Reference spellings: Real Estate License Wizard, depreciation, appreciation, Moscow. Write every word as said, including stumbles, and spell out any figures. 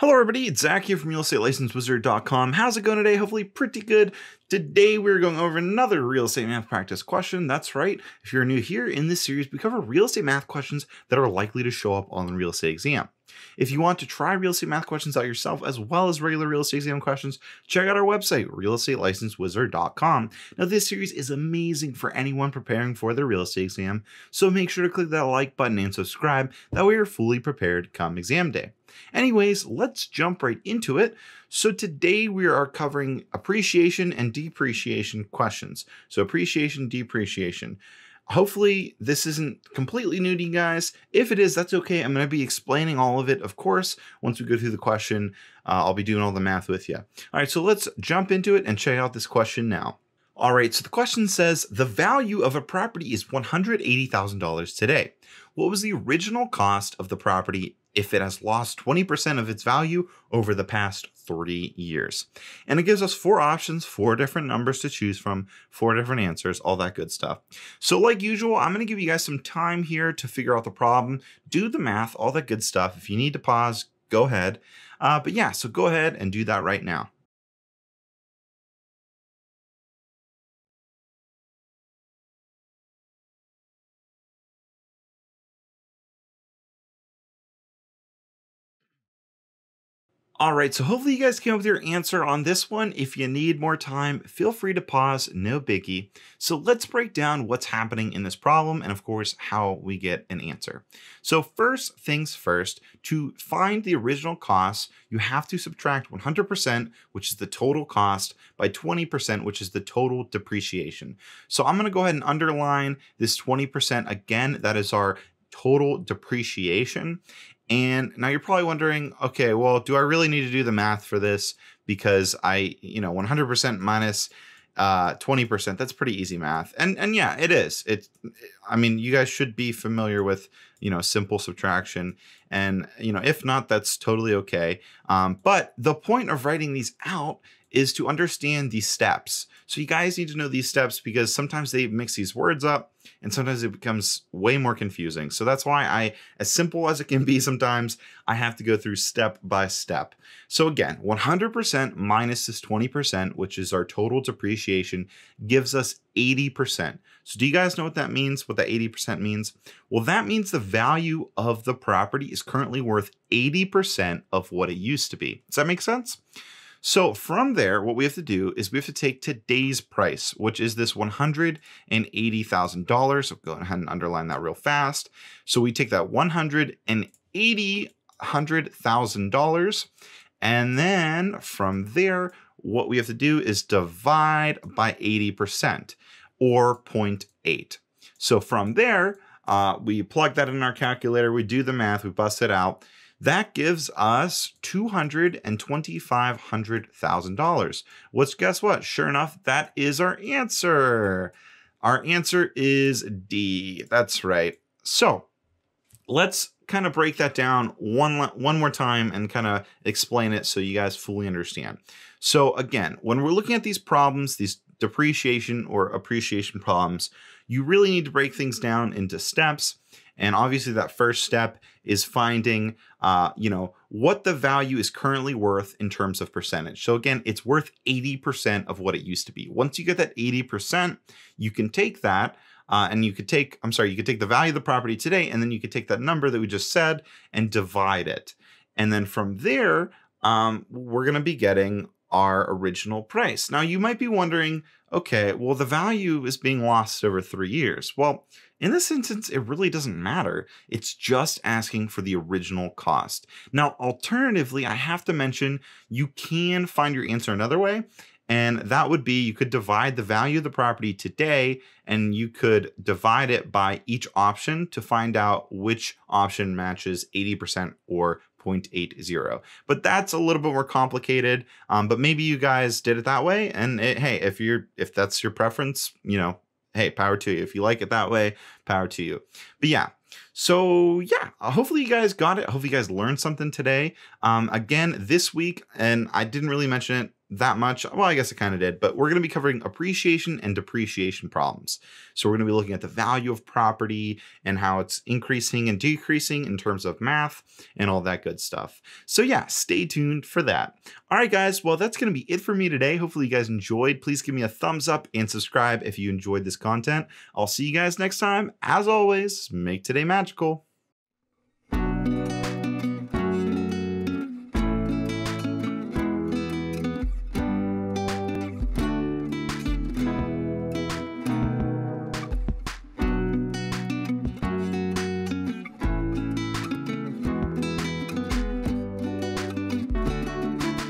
Hello everybody, it's Zach here from real estate license wizard dot com. How's it going today? Hopefully pretty good. Today we're going over another real estate math practice question. That's right. If you're new here in this series, we cover real estate math questions that are likely to show up on the real estate exam. If you want to try real estate math questions out yourself, as well as regular real estate exam questions, check out our website, real estate license wizard dot com. Now, this series is amazing for anyone preparing for their real estate exam, so make sure to click that like button and subscribe. That way you're fully prepared come exam day. Anyways, let's jump right into it. So today we are covering appreciation and depreciation questions. So appreciation, depreciation. Hopefully this isn't completely new to you guys. If it is, that's okay. I'm going to be explaining all of it. Of course, once we go through the question, uh, I'll be doing all the math with you. All right, so let's jump into it and check out this question now. All right, so the question says, the value of a property is one hundred eighty thousand dollars today. What was the original cost of the property if it has lost twenty percent of its value over the past thirty years? And it gives us four options, four different numbers to choose from, four different answers, all that good stuff. So like usual, I'm going to give you guys some time here to figure out the problem, do the math, all that good stuff. If you need to pause, go ahead. Uh, but yeah, so go ahead and do that right now. All right, so hopefully you guys came up with your answer on this one. If you need more time, feel free to pause, no biggie. So let's break down what's happening in this problem and of course, how we get an answer. So first things first, to find the original cost, you have to subtract one hundred percent, which is the total cost, by twenty percent, which is the total depreciation. So I'm gonna go ahead and underline this twenty percent again, that is our total depreciation. And now you're probably wondering, okay, well, do I really need to do the math for this? Because I, you know, one hundred percent minus uh, twenty percent, that's pretty easy math. And and yeah, it is. It's, I mean, you guys should be familiar with, you know, simple subtraction. And, you know, if not, that's totally okay. Um, but the point of writing these out is to understand these steps. So you guys need to know these steps because sometimes they mix these words up and sometimes it becomes way more confusing. So that's why I, as simple as it can be sometimes, I have to go through step by step. So again, one hundred percent minus this twenty percent, which is our total depreciation, gives us eighty percent. So do you guys know what that means? What that eighty percent means? Well, that means the value of the property is currently worth eighty percent of what it used to be. Does that make sense? So from there, what we have to do is we have to take today's price, which is this one hundred eighty thousand dollars. So go ahead and underline that real fast. So we take that one hundred eighty thousand dollars. And then from there, what we have to do is divide by eighty percent or zero point eight. So from there, uh, we plug that in our calculator. We do the math. We bust it out. That gives us two hundred twenty-five thousand dollars. Which, guess what? Sure enough, that is our answer. Our answer is D. That's right. So let's kind of break that down one, one more time and kind of explain it so you guys fully understand. So again, when we're looking at these problems, these depreciation or appreciation problems, you really need to break things down into steps. And obviously that first step is finding, uh, you know, what the value is currently worth in terms of percentage. So again, it's worth eighty percent of what it used to be. Once you get that eighty percent, you can take that uh, and you could take, I'm sorry, you could take the value of the property today, and then you could take that number that we just said and divide it. And then from there, um, we're gonna be getting our original price. Now you might be wondering, okay, well, the value is being lost over three years. Well, in this instance, it really doesn't matter. It's just asking for the original cost. Now, alternatively, I have to mention, you can find your answer another way. And that would be, you could divide the value of the property today, and you could divide it by each option to find out which option matches eighty percent or zero point eight zero. But that's a little bit more complicated. Um, but maybe you guys did it that way. And it, hey, if you're, if that's your preference, you know, hey, power to you. If you like it that way, power to you. But yeah, so yeah, hopefully you guys got it. Hopefully you guys learned something today. Um, again, this week, and I didn't really mention it that much. Well, I guess it kind of did, but we're going to be covering appreciation and depreciation problems. So we're going to be looking at the value of property and how it's increasing and decreasing in terms of math and all that good stuff. So yeah, stay tuned for that. All right, guys. Well, that's going to be it for me today. Hopefully you guys enjoyed. Please give me a thumbs up and subscribe if you enjoyed this content. I'll see you guys next time. As always, make today magical.